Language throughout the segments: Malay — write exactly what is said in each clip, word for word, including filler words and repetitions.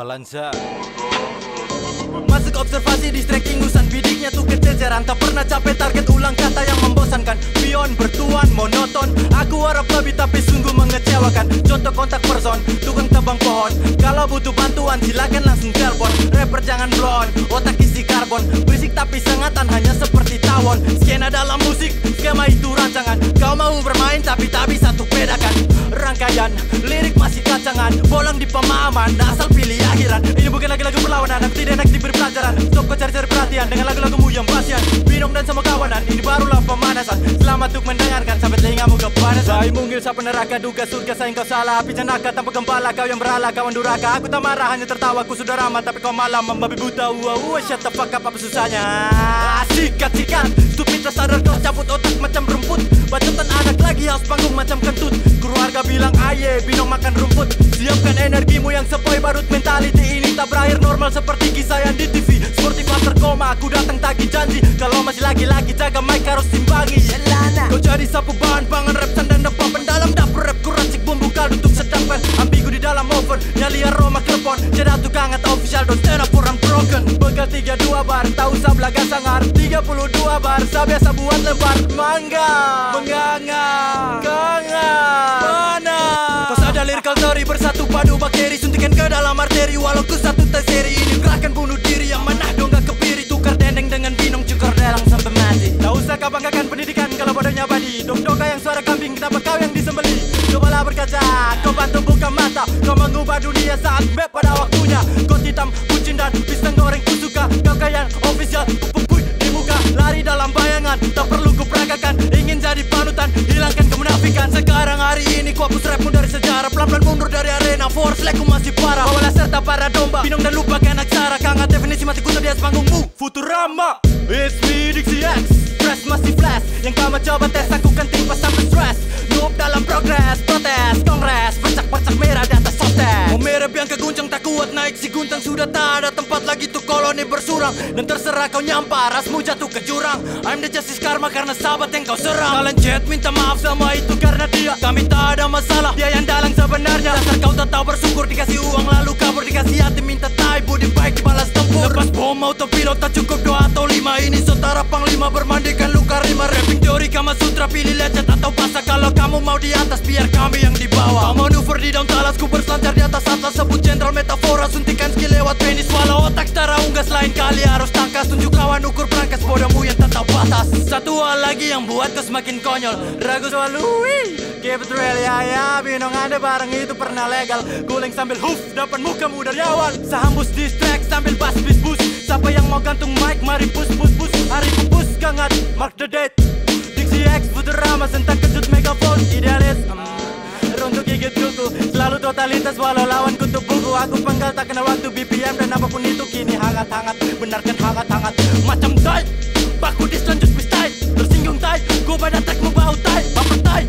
Balanza. Masuk observasi distracting, urusan bidiknya tuh kecil, jarang tak pernah capek, target ulang kata yang membosankan. Pion bertuan monoton, aku harap lebih tapi sungguh mengecewakan. Contoh kontak person, tukang tebang pohon. Kalau butuh bantuan silakan langsung telepon. Rapper jangan blon, otak isi karbon. Berisik tapi sengatan hanya seperti tawon. Skena dalam musik, skema itu rancangan. Kau mau bermain tapi tak bisa tuh bedakan. Rangkaian, lirik masih kacangan. Bolong di pemahaman, asal pilih akhiran. Ini bukan lagi lagu perlawanan, aku tidak naik di berpelajaran. Stop kau cari-cari perhatian dengan lagu-lagumu yang basian. Binong dan sama kawanan, ini barulah pemanasan. Selamat untuk mendengarkan sampai telingamu kepanasan. Saya mungil siapa neraka, duka surga, sayang kau salah. Api jenaka tanpa gembala, kau yang berhala, kawan duraka. Aku tak marah, hanya tertawa, ku sudah ramah. Tapi kau malah membabi buta, wah wah, shut the fuck up, apa susahnya? Sikat-sikat, stupid tak sadar kau cabut otak macam rumput. Bacotan anak lagi, haus panggung macam kentut. Keluarga bilang aye, Binong makan rumput. Siapkan energimu yang sepoi, barut mentality ini tak berakhir normal seperti kisah yang di T V. Seperti pasar koma, aku datang tagih janji. Kalau masih lagi-lagi jaga mic harus simbangi. Kau jadi sapu bahan pangan rap dan depan pendalam dapur rap, ku racik bumbu kaldu untuk sedangkan. Ambigu di dalam oven, nyali aroma klepon. Cedah tukang atau official, don't stand up for unbroken. Bekal tiga puluh dua bar, tahu sabla gasangar. Tiga puluh dua bar, sabiasa buat lebar. Mangga, menganga, ganga, mana? Kau sadar lirikal teori bersatu padu bakteri. Suntikan ke dalam arteri, walau ku satu tak seri. Ini gerakan bunuh diri yang mana dong gak kepiri. Tukar dendeng dengan Binong, cukur dalang sampai mati. Tak usah kau banggakan pendidikan kalau bodohnya badi. Dok-doka yang suara kambing, kenapa kau yang disembeli? Cobalah berkaca, kau bantu buka mata. Kau mengubah dunia saat map pada waktunya. Kot hitam, bucin dan pisang goreng ku suka. Kau kaya official, pukul di muka. Lari dalam bayangan, tak perlu ku peragakan. Ingin jadi panutan, hilangkan kemunafikan. Sekarang hari ini ku hapus rapmu dari sejarah. Pelan-pelan mundur dari arena, force lag ku masih parah. Bawalah serta para domba, Binong dan lupakan aksara. Kangat definisi mati ku terdias panggungmu. Futurama, it's me Dixxxie X. Press masih flash, yang kamu coba tes aku kan timpa sampai stress. Noob dalam progres, protes, kongres. Bercak-bercak merah di atas softest. Mau merah yang keguncang tak kuat naik si guntang. Sudah tak ada tempat lagi tuh koloni bersurang. Dan terserah kau nyampar, rasmu jatuh ke jurang. I'm the justice karma karena sahabat yang kau serang. Kalian chat minta maaf sama itu karena dia. Kami tak ada masalah, dia yang dalang sebenarnya. Dasar kau tak tahu bersyukur, dikasih uang lalu kabur. Dikasih hati minta tai, budi baik dibalas tempur. Lepas bom autopilot tak cukup dua atau lima. Ini saudara panglima bermandi kan luka rima. Rapping teori Kama Sutra, pilih lecet atau basah. Kalau kamu mau di atas biar kami yang di bawah. Kau manuver di daun talas, ku berselancar di atas atlas. Sebut jenderal metafora, suntikan skill lewat penis. Walau otak setara unggas, lain kali harus tangkas. Tunjuk lawan ukur perangkas, bodohmu yang tak tahu batas. Satu hal lagi yang buat kau semakin konyol, ragu soal Louis. Keep it real, ya ya, Binong ada barang itu pernah legal. Guling sambil hoof, depan mukamu dari awal. Sahambus distract sambil bass bis-bus. Siapa yang mau gantung mic, mari bus-bus-bus. Hari kubus, kangat, mark the date. Dixxxie X Vuturama, sentak kejut megafon. Idealis, mm, rontok gigit kuku. Selalu totalitas walau lawan kutub buku. Aku penggal tak kenal waktu, B P M dan apapun itu. Kini hangat-hangat, benarkan hangat-hangat. Macam tai, baku dislanjut bis tai. Tersinggung tai, gua pada trackmu bau tai. Baper tai,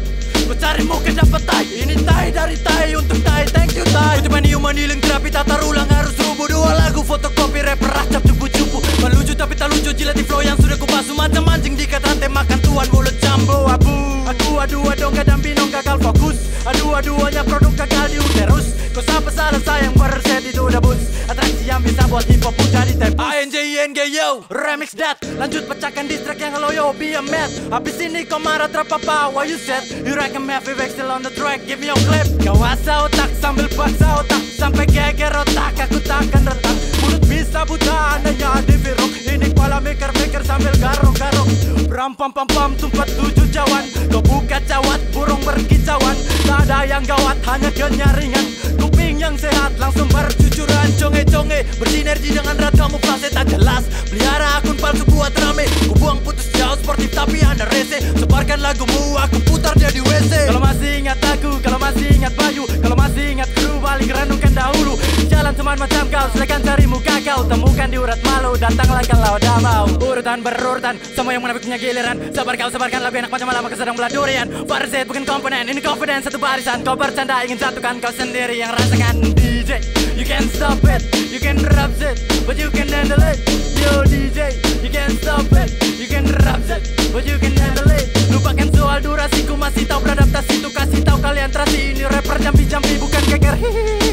cari mungkin dapat tai. Ini tai dari tai untuk tai. Thank you tai. Cuman human healing terapi tata ulang harus rubuh. Dua lagu fotokopi rapper racap cupu-cupu. Melucu tapi tak lucu, jilati flow yang sudah kupasu. Macam anjing diikat rantai makan tuan mulut jambu abu. Aku adu-adu dongga dan Binong gagal fokus. Adu-aduanya produk gagal diuterus. Kau sampai salah sayang berset di duda bus. Atraksi yang bisa buat hip hop jadi tepus. A N J I N G yo, remix that. Lanjut pecahkan distrack yang loyo, be a mad. Habis ini kau marah terpapa, what you said. You reckon everywhere still on the track, give me your clip. Kawasa otak sambil paksa otak. Sampai geger otak, aku takkan retak. Mulut bisa buta, andanya diviruk. Ini kepala mikir-mikir sambil garuk-garuk. Ram-pam-pam-pam, tumpat tujuh cawan. Kau buka cawat, burung berkicauan. Tak ada yang gawat, hanya kenyaringan. Kuping yang sehat, langsung bercucuran. Conge-conge, bersinergi dengan rat kamuflase tak jelas. Pelihara akun palsu buat rame. Ku buang putus jauh sportif tapi anda rese. Sebarkan lagumu, aku putar dia di W C. Kalau masih ingat aku, kalau masih ingat Bayu, kalau masih ingat kru, balik renungkan dahulu jalan. Bukan teman macam kau, silakan cari muka kau. Temukan di urat malu, datang langkah laut damau. Urutan berurutan, semua yang menapik punya giliran. Sabar kau, sabarkan lagu enak macam malam aku sedang belah durian. Parzit bukan komponen, ini confidence satu barisan. Kau bercanda ingin jatuhkan kau sendiri yang rasakan. D J, you can stop it, you can rap it, but you can handle it. Yo D J, you can stop it, you can rap it, but you can handle it. Lupakan soal durasiku, masih tahu beradaptasi. Itu kasih tahu kalian terasi, ini rapper jambi-jambi bukan geger.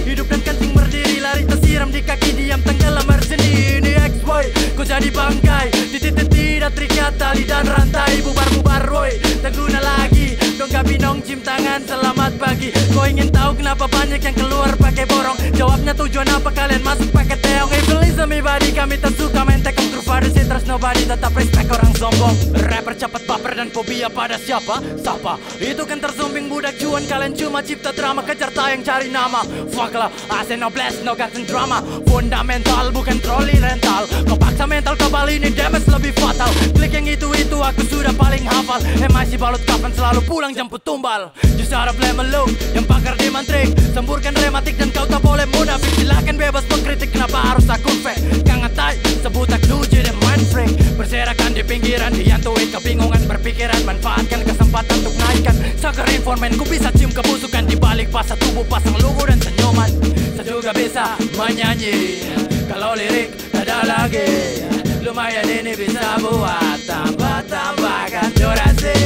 Hidup dan kencing berdiri, lari tersiram di kaki diam tenggelam berseni. Ini X Y, ku jadi bangkai, titik-titik tidak terikat tali dan rantai. Bubar-bubar woi, tak guna lagi, dong gak binong cium tangan selamat pagi. Kau ingin tahu kenapa banyak yang keluar pakai borong? Jawabnya tujuan apa kalian masuk pakai teong? Iblis everybody, kami tak suka main tekem kurvaris. Terus nobody, tetap respect orang sombong. Rapper cepat baper dan fobia pada siapa? Sapa, itu kan tersumbing budak cuan. Kalian cuma cipta drama, kejar tayang cari nama. Fuck lah, I say no blast, no guts and drama. Fundamental bukan troli rental. Kau paksa mental kembali, ini damage lebih fatal. Klik yang itu-itu aku sudah paling hafal. M I C balut kapan selalu pulang jemput tumbal. Just out of blame alone, yang pakar di mantrik. Semburkan rematik dan kau tak boleh munafik. Silahkan bebas mengkritik, kenapa harus aku fake? Kangatai, sebut aku jadi mind freak. Berserakan di pinggiran, dihantui kebingungan berpikiran. Manfaatkan kesempatan untuk naikkan saker informan. Ku bisa cium kebusukan di balik pasar tubuh, pasang lugu dan senyuman. Saya juga bisa menyanyi, kalau lirik ada lagi. Lumayan ini bisa buat tambah-tambahkan durasi.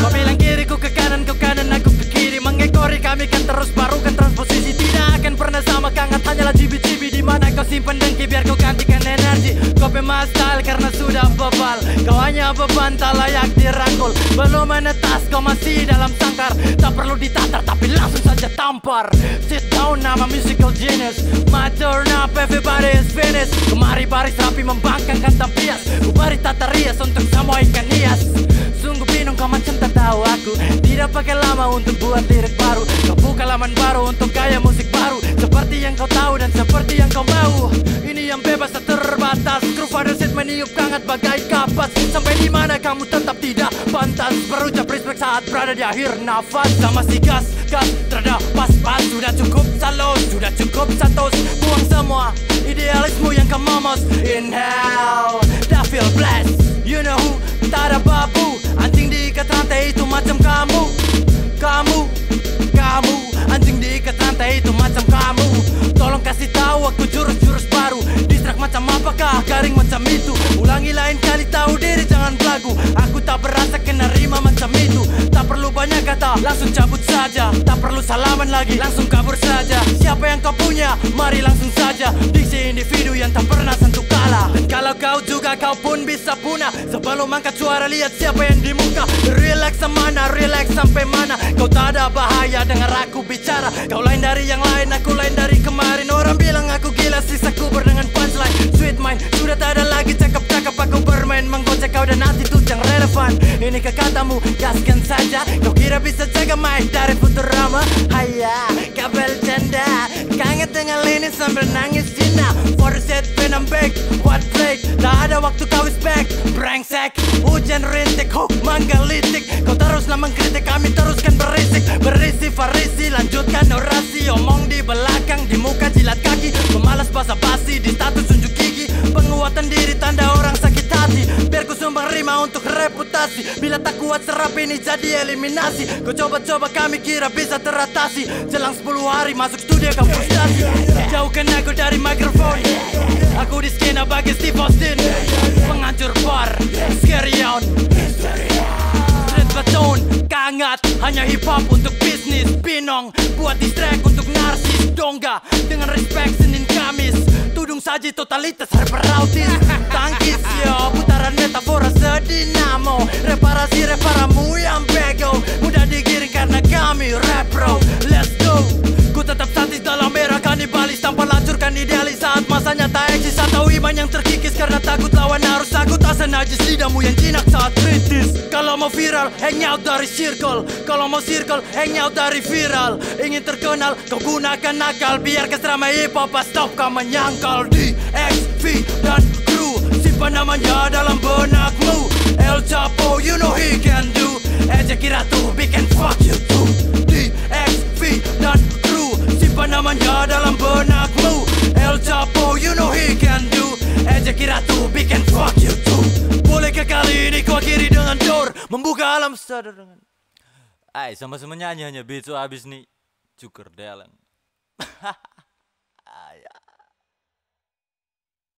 Kau bilang kiriku ke kanan, kau kanan aku ke kiri. Mengekori kami kan terus baru kan transposisi. Tidak akan pernah sama kangat, hanyalah cibi-cibi. Dimana kau simpen dengki biar kau gantikan energi. Kau pemas style karena sudah bebal. Kau hanya beban tak layak dirangkul. Belum menetas kau masih dalam sang. Tak perlu ditatar tapi langsung saja tampar. Sit down nama musical genius. My turn up, everybody is finished. Kemari baris rapi membangkangkan tampias. Ku bari tata rias untuk semua ikan hias. Sungguh bingung kau macam tak tahu aku. Tidak pakai lama untuk buat lirik baru. Kau buka laman baru untuk gaya musik baru. Seperti yang kau tahu dan seperti yang kau mau. Ini yang bebas tak terbatas. Crew father sit meniup hangat bagai kapas. Sampai dimana kamu tetap tidak pantas berucap respect saat berada di akhir nafas. Sama si gas, gas, terada, pas-pas. Sudah cukup salos, sudah cukup satos. Buang semua idealismu yang kemamos. Inhale, tak feel blessed. You know who, tak ada babu. Anjing diikat rantai itu macam kamu. Kamu, kamu. Anjing diikat rantai itu macam kamu. Tolong kasih tahu aku jurus-jurus baru. Distrak macam apakah, garing macam itu. Ulangi lain kali, tahu diri jangan belagu. Aku tak berasa kena rima macam itu. Tak perlu banyak kata, langsung cabut saja. Tak perlu salaman lagi, langsung kabur saja. Siapa yang kau punya, mari langsung saja. Dixxxie individu yang tak pernah sentuh kalah. Dan kalau kau juga, kau pun bisa punah. Sebelum angkat suara, lihat siapa yang di muka. Relax semana, relax sampai mana. Kau tak ada bahaya, dengar aku bicara. Kau lain dari yang lain, aku lain dari kemarin. Orang bilang aku gila, sisaku berdengan punchline. Sweet mind, sudah tak ada lagi cakap-cakap. Aku bermain, menggocek kau dan attitude yang relevan. Ini kekatamu, gaskan saja. Kau kira bisa jaga mic dari Vuturama? Haya, kabel canda. Kangen dengan ini sambil nangis Cina. Forset venom back, what break? Tak ada waktu kau is back, brengsek. Hujan rintik, hook menggelitik. Kau teruslah mengkritik, kami teruskan berisik. Berisi farisi, lanjutkan orasi. Omong di belakang, di muka jilat kaki. Pemalas basa-basi, di status unjuk gigi. Penguatan diri, tanda orang sakit hati. Biar ku sumbang rima untuk reputasi. Bila tak kuat serap ini jadi eliminasi. Kau coba-coba kami kira bisa teratasi. Jelang sepuluh hari masuk studio kamu frustasi. Jauhkan aku dari mikrofon. Aku di skena bagi Steve Austin. Penghancur bar, scary on. Street baton, kangat. Hanya hip hop untuk bisnis. Pinong, buat distract untuk narsis. Dongga, dengan respect Senin Kamis. Tudung saji totalitas rapper autis. Tangkis yo, putaran metafora sedinamo. Reparasi reparamu yang bego. Mudah digiring karena kami rap bro. Let's go. Ku tetap statis dalam era kanibalis. Tanpa lancurkan idealis saat masanya tak eksis. Atau iman yang terkikis karena takut lawan arus. Aku tak senajis lidahmu yang jinak saat kritis. Kalau mau viral, hangout dari circle. Kalau mau circle, hangout dari viral. Ingin terkenal, kau gunakan nakal. Biar kesrama hip hop, stop kau menyangkal. Dixxxie dan kru, simpan namanya dalam benakmu. El Chapo, you know he can do. Ejakira tuh bikin fuck you too. D X V dan crew, simpan namanya dalam benakmu. El Chapo, you know he can do. Ejakira tuh bikin fuck you too. Bolehkah kali ini kau akhiri dengan door, membuka alam sadar dengan ay sama-sama nyanyi hanya beat so abis nih cukur deleng.